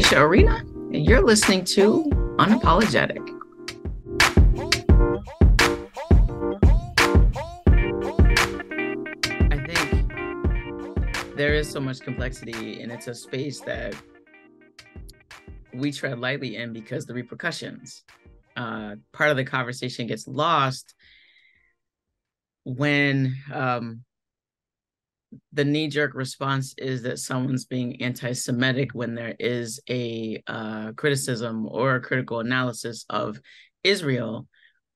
Tanisha Arena, and you're listening to Unapologetic. I think there is so much complexity, and it's a space that we tread lightly in because the repercussions. Part of the conversation gets lost when the knee-jerk response is that someone's being anti-Semitic when there is a criticism or a critical analysis of Israel,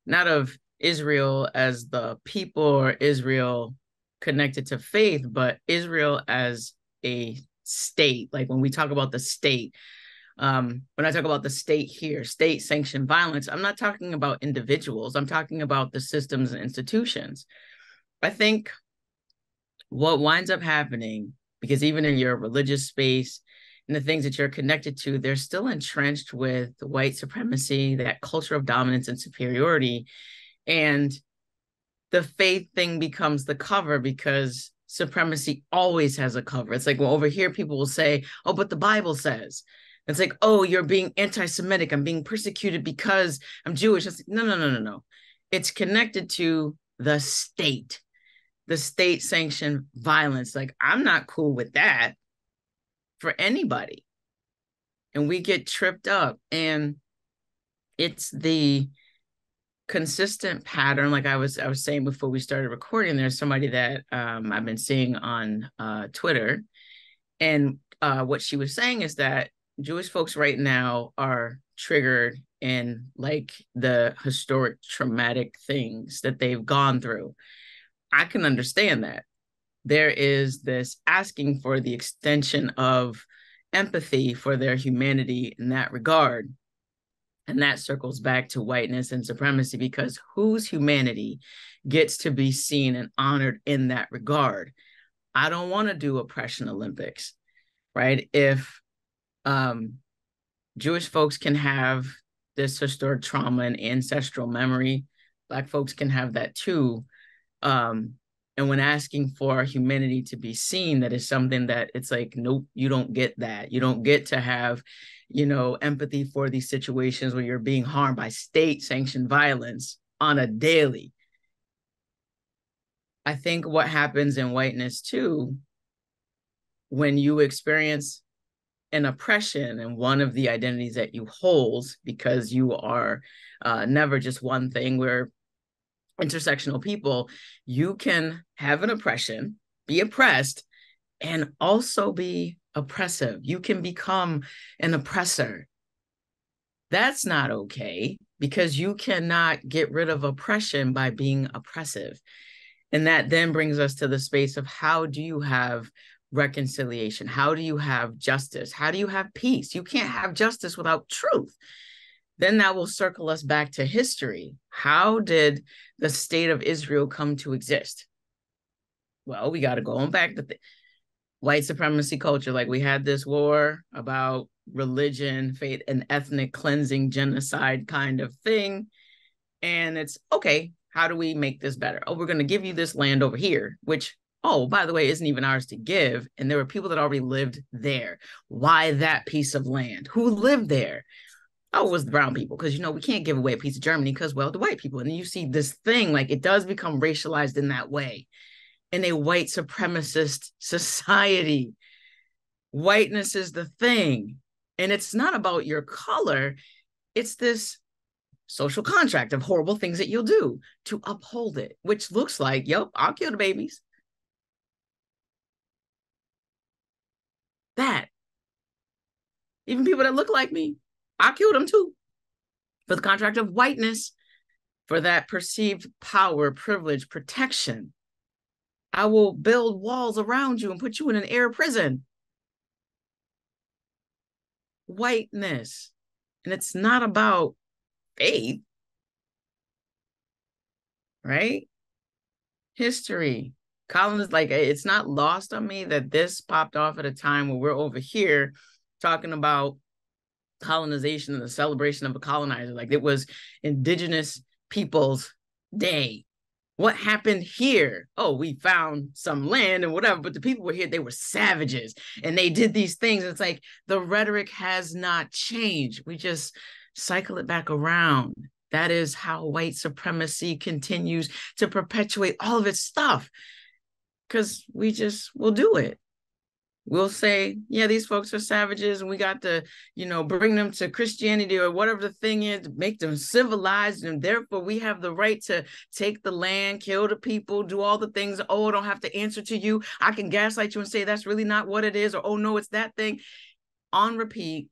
not of Israel as the people or Israel connected to faith, but Israel as a state. Like when we talk about the state, when I talk about the state here, state-sanctioned violence, I'm not talking about individuals. I'm talking about the systems and institutions. I think what winds up happening, because even in your religious space and the things that you're connected to, they're still entrenched with white supremacy, that culture of dominance and superiority. And the faith thing becomes the cover because supremacy always has a cover. It's like, well, over here, people will say, oh, but the Bible says. It's like, oh, you're being anti-Semitic. I'm being persecuted because I'm Jewish. It's like, no. It's connected to the state sanctioned violence. Like, I'm not cool with that for anybody. And we get tripped up. And it's the consistent pattern. Like I was saying before we started recording, there's somebody that I've been seeing on Twitter. And what she was saying is that Jewish folks right now are triggered in like the historic traumatic things that they've gone through. I can understand that. There is this asking for the extension of empathy for their humanity in that regard. And that circles back to whiteness and supremacy, because whose humanity gets to be seen and honored in that regard? I don't want to do oppression Olympics, right? If Jewish folks can have this historic trauma and ancestral memory, Black folks can have that too. And when asking for humanity to be seen, that is something that it's like, nope, you don't get that. You don't get to have, you know, empathy for these situations where you're being harmed by state-sanctioned violence on a daily. I think what happens in whiteness too, when you experience an oppression and one of the identities that you hold, because you are never just one thing. We're intersectional people. You can have an oppression, be oppressed, and also be oppressive. You can become an oppressor. That's not okay, because you cannot get rid of oppression by being oppressive. And that then brings us to the space of how do you have reconciliation? How do you have justice? How do you have peace? You can't have justice without truth. Then that will circle us back to history. How did the state of Israel come to exist? Well, we got to go on back to white supremacy culture. Like, we had this war about religion, faith, and ethnic cleansing, genocide kind of thing. And it's, okay, how do we make this better? Oh, we're going to give you this land over here, which, oh, by the way, isn't even ours to give. And there were people that already lived there. Why that piece of land? Who lived there? Oh, it was the brown people. Because, you know, we can't give away a piece of Germany because, well, the white people. And you see this thing, like, it does become racialized in that way. In a white supremacist society, whiteness is the thing. And it's not about your color. It's this social contract of horrible things that you'll do to uphold it, which looks like, yep, I'll kill the babies. That. Even people that look like me, I killed them too. For the contract of whiteness, for that perceived power, privilege, protection. I will build walls around you and put you in an air prison. Whiteness. And it's not about faith, right? History. Colin is like, it's not lost on me that this popped off at a time where we're over here talking about colonization and the celebration of a colonizer. Like, it was Indigenous Peoples Day. What happened here? Oh, we found some land and whatever, but the people were here, they were savages and they did these things. It's like the rhetoric has not changed. We just cycle it back around. That is how white supremacy continues to perpetuate all of its stuff, because we just will do it. We'll say, yeah, these folks are savages and we got to, you know, bring them to Christianity or whatever the thing is, make them civilized. And therefore we have the right to take the land, kill the people, do all the things. Oh, I don't have to answer to you. I can gaslight you and say, that's really not what it is. Or, oh no, it's that thing. On repeat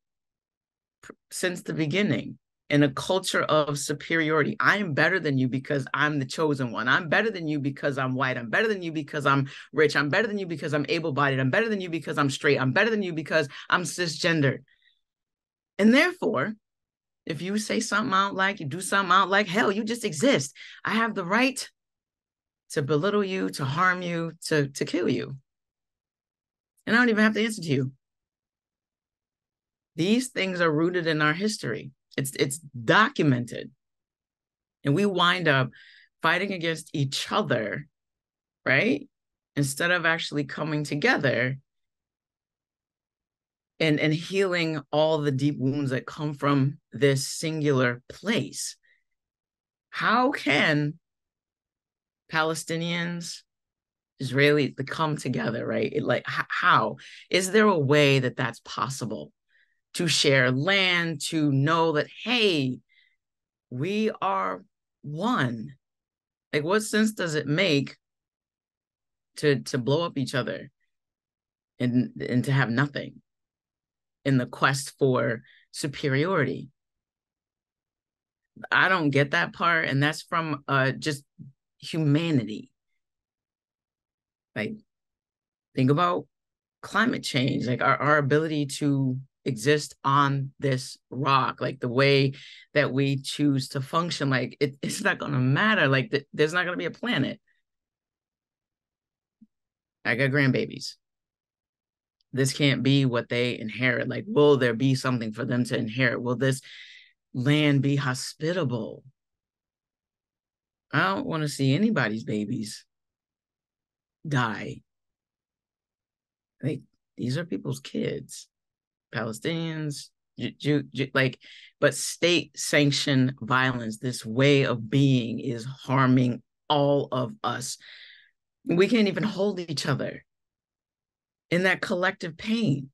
since the beginning in a culture of superiority. I am better than you because I'm the chosen one. I'm better than you because I'm white. I'm better than you because I'm rich. I'm better than you because I'm able-bodied. I'm better than you because I'm straight. I'm better than you because I'm cisgender. And therefore, if you say something I don't like, you do something I don't like, hell, you just exist. I have the right to belittle you, to harm you, to kill you. And I don't even have to answer to you. These things are rooted in our history. It's documented. And we wind up fighting against each other, right? Instead of actually coming together and healing all the deep wounds that come from this singular place. How can Palestinians, Israelis, come together, right? How? Is there a way that that's possible? To share land, to know that, hey, we are one. Like, what sense does it make to blow up each other and to have nothing in the quest for superiority? I don't get that part, and that's from just humanity. Like, think about climate change, like our ability to exist on this rock, like the way that we choose to function, like it's not going to matter. Like there's not going to be a planet. I got grandbabies. This can't be what they inherit. Like, will there be something for them to inherit? Will this land be hospitable? I don't want to see anybody's babies die. Like, these are people's kids. Palestinians, but state-sanctioned violence, this way of being is harming all of us. We can't even hold each other in that collective pain.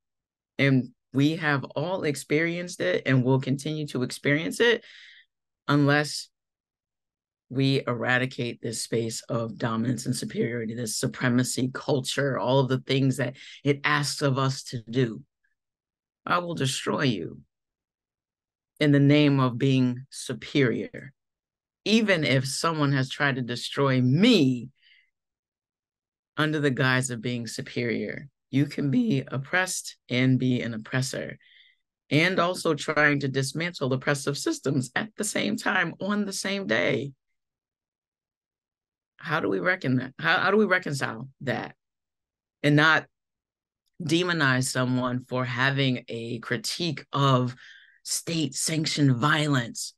And we have all experienced it and will continue to experience it unless we eradicate this space of dominance and superiority, this supremacy culture, all of the things that it asks of us to do. I will destroy you in the name of being superior. Even if someone has tried to destroy me under the guise of being superior, you can be oppressed and be an oppressor, and also trying to dismantle oppressive systems at the same time on the same day. How do we reckon that? How do we reconcile that and not demonize someone for having a critique of state-sanctioned violence?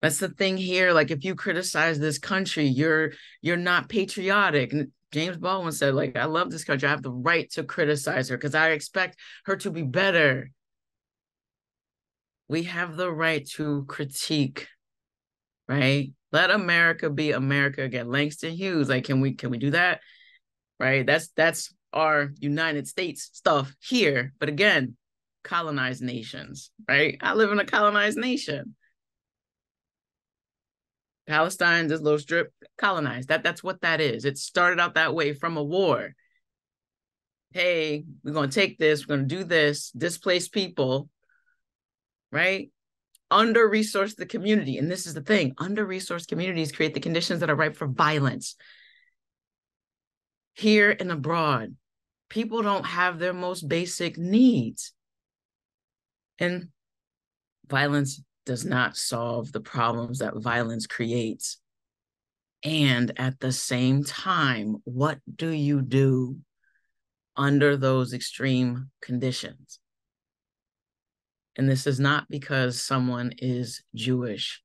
That's the thing here. Like, if you criticize this country, you're not patriotic. And James Baldwin said, like, I love this country. I have the right to criticize her because I expect her to be better. We have the right to critique, right? Let America be America again. Langston Hughes, like, can we do that? Right? That's our United States stuff here, but again, colonized nations, right? I live in a colonized nation. Palestine, this little strip, colonized. That's what that is. It started out that way from a war. Hey, we're going to take this, we're going to do this, displace people, right? Under-resource the community. And this is the thing, under-resourced communities create the conditions that are ripe for violence. Here and abroad, people don't have their most basic needs. And violence does not solve the problems that violence creates. And at the same time, what do you do under those extreme conditions? And this is not because someone is Jewish.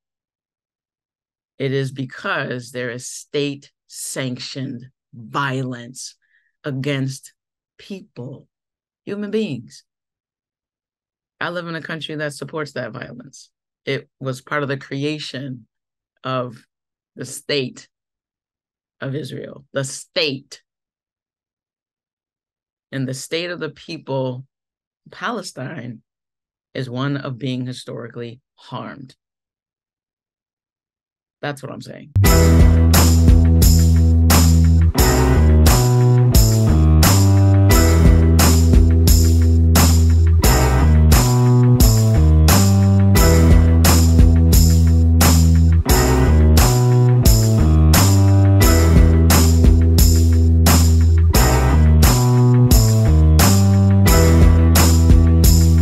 It is because there is state-sanctioned violence against people, human beings. I live in a country that supports that violence. It was part of the creation of the state of Israel, the state. And the state of the people, Palestine, is one of being historically harmed. That's what I'm saying.